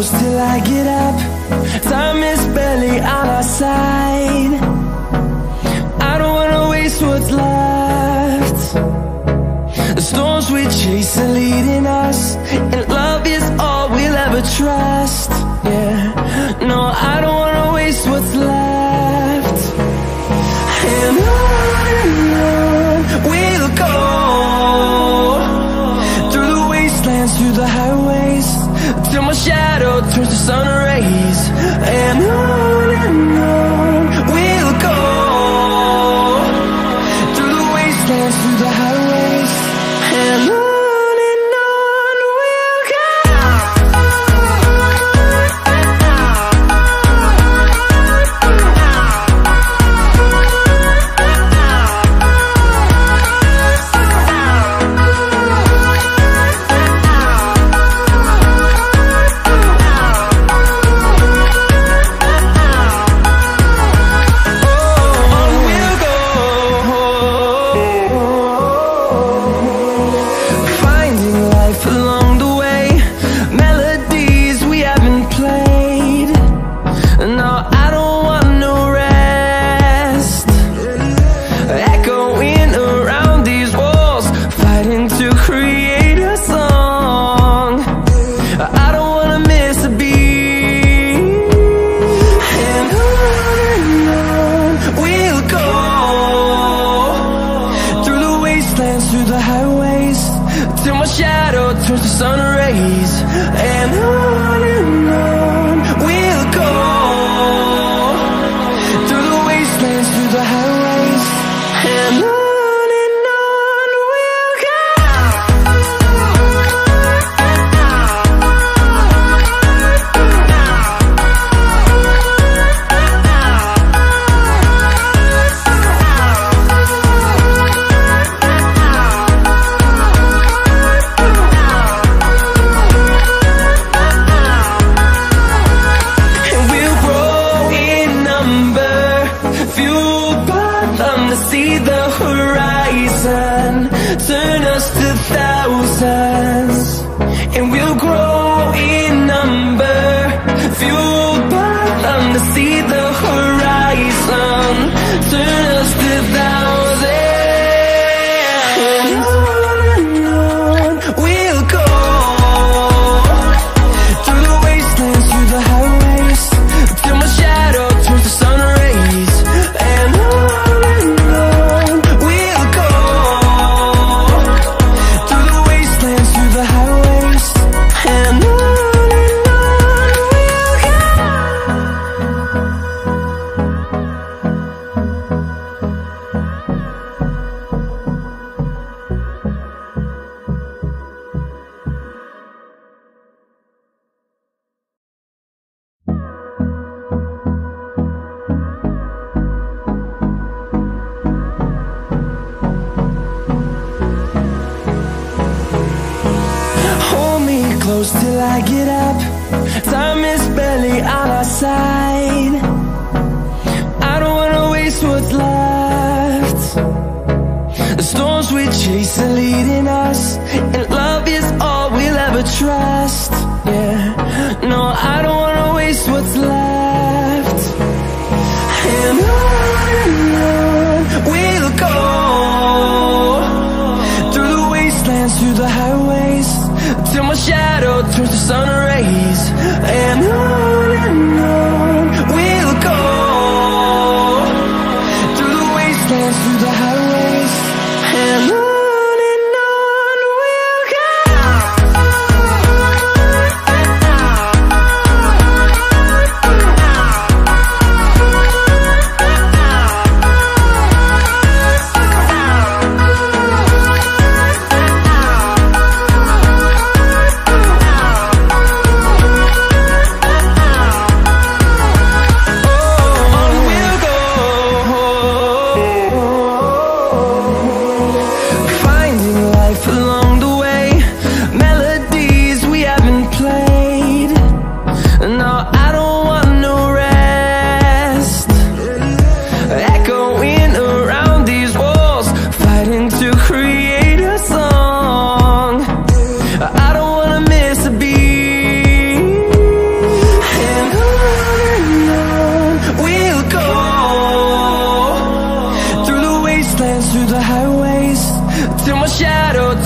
close till I get up. Time is barely on our side. I don't wanna waste what's left. The storms we chase are leading us, and love is all we'll ever trust. Yeah, no, I don't wanna waste what's left. And on we'll go, through the wastelands, through the highways, till my shadow turns to sun rays. And on we'll go, through the wastelands, through the highways, and on. Through the highways, till my shadow turns to sun rays, and on we'll go, through the wastelands, through the highways, and on we'll go. See the horizon, turn us to thousands, and we'll grow in number, fueled by them to see the horizon, turn us to thousands, and on we'll go, through the wastelands, through the highways, till my shadow turns to sun rays, and close till I get up. Time is barely on our side. I don't wanna waste what's left. The storms we chase are leading us, and love is all we'll ever trust. Yeah, no, I don't wanna waste what's left. And on we'll go, through the wastelands, through the highways, till my shadow turns to sun rays, and on we'll go, through the wastelands, through the highways, and on we'll go.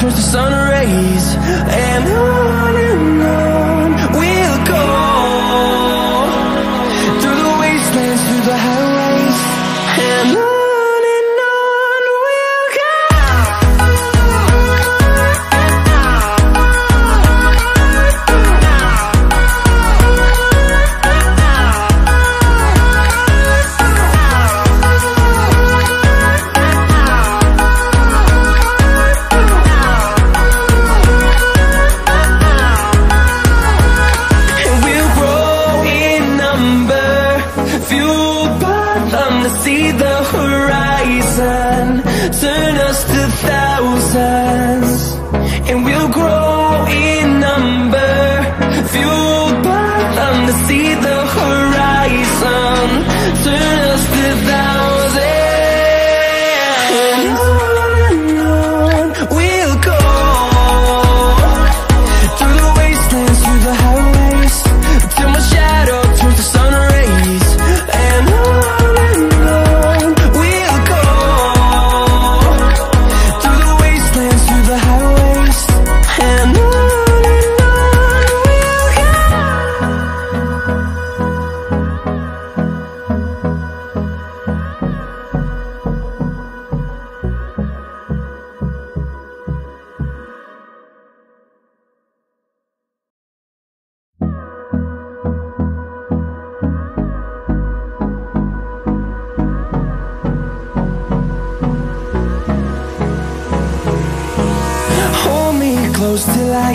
turns to sun rays, and on we'll go, through the wastelands, through the highways, and on we'll see the horizon, turn us to thousands, and we'll grow in number, fueled by them to see the horizon, turn us to thousands, and on we'll go, through the wastelands, through the highways, till my shadow turns to sun rays, and on close till I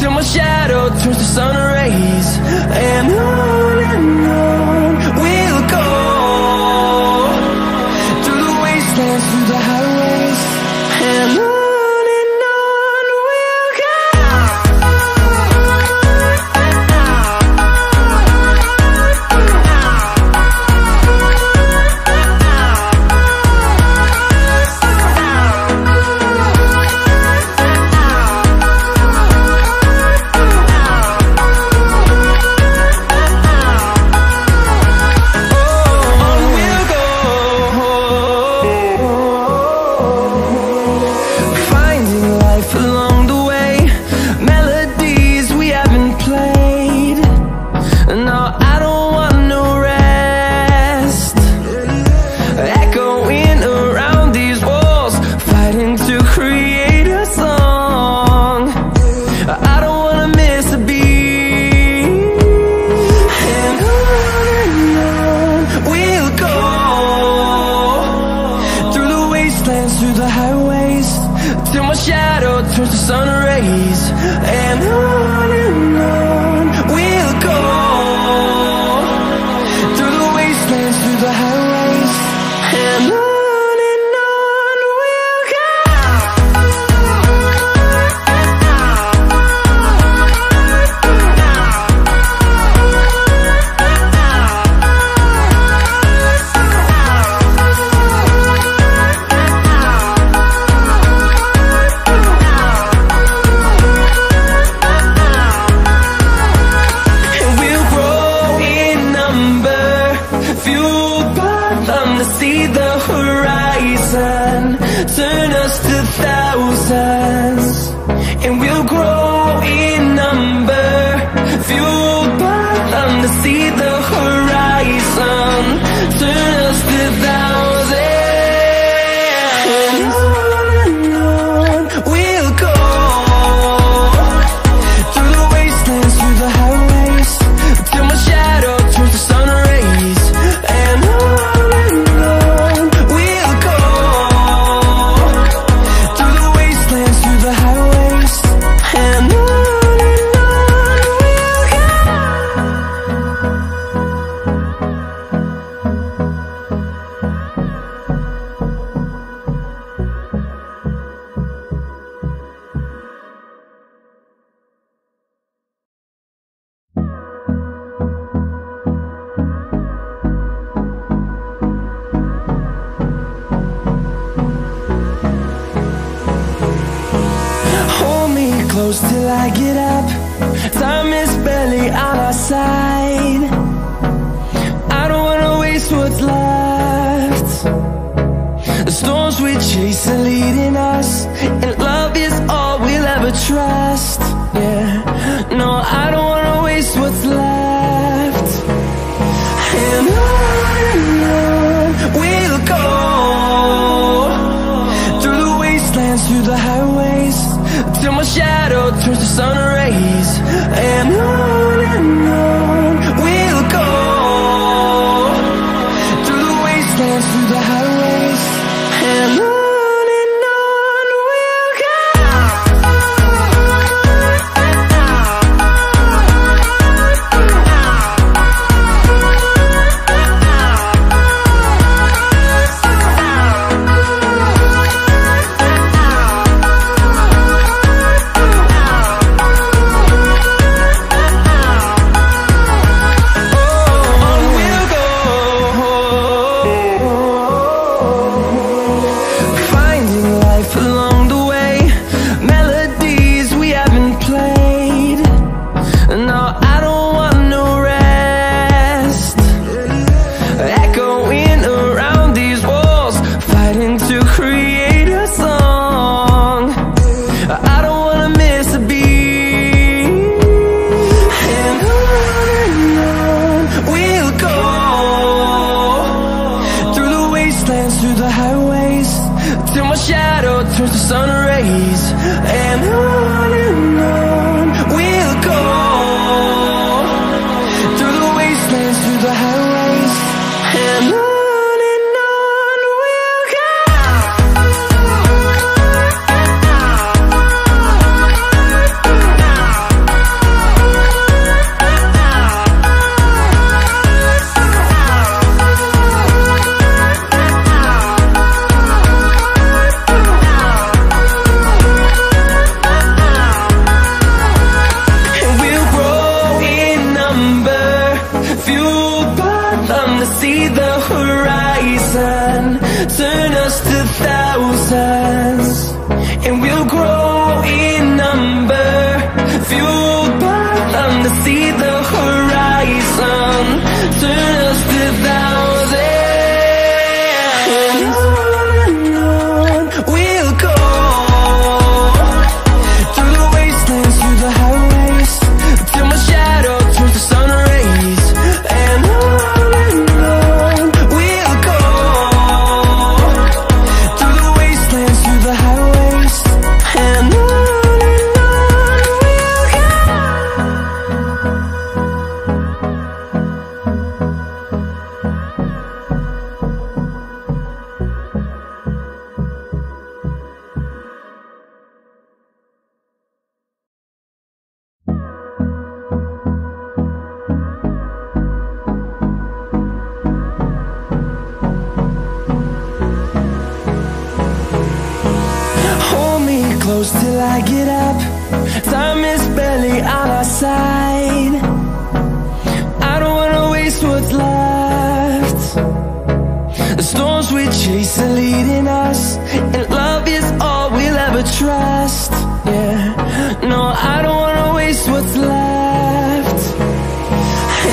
till my shadow turns to sun rays, and on we'll go, through the wastelands, through the highways, and on we'll go. Shadow turns to sun rays, and on we'll go, through the wastelands, through the highways, and on we'll go. See the horizon, turn us to thousands, and we'll grow in number, fueled by them to see the horizon, turn us to thousands, and on we'll go, through the wastelands, through the highways, till my shadow turns to sun rays, and on we'll go, through the wastelands. close till I get up. Time is barely on our side. I don't wanna waste what's left. The storms we chase are leading us, and love is all we'll ever trust. Yeah, no, I don't wanna waste what's left. And on we'll go, through the wastelands, through the highways, till my shadow turns to sun rays. And on we'll go, through the wastelands, through the highways, and on. Through the highways, till my shadow turns to sun rays. And on we'll go, through the wastelands, through the highways, and on. See the horizon, turn us to thousands, and we'll grow in number, fueled by them to see the horizon, turn us to thousands. And on we'll go, through the wastelands, through the highways, till my shadow turns to sun rays. And on close till I get up. Time is barely on our side. I don't wanna waste what's left. The storms we chase are leading us, and love is all we'll ever trust. Yeah, no, I don't wanna waste what's left.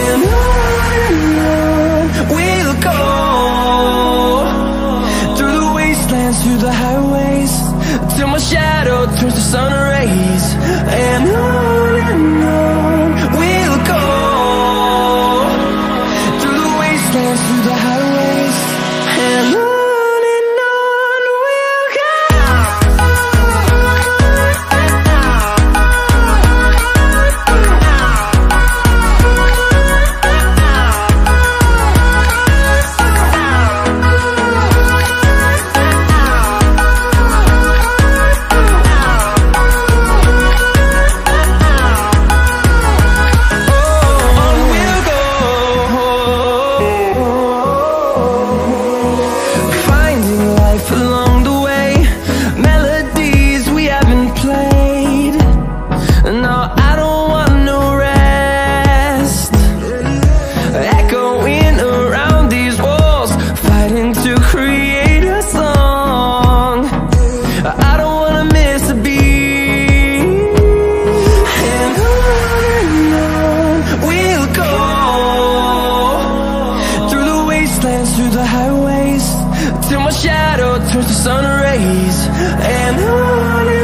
And on we'll go, through the wastelands, through the highways, till my shadow turns to sun rays. And on we'll go, through the wastelands, through the highways, and on. till my shadow turns to sun rays, and I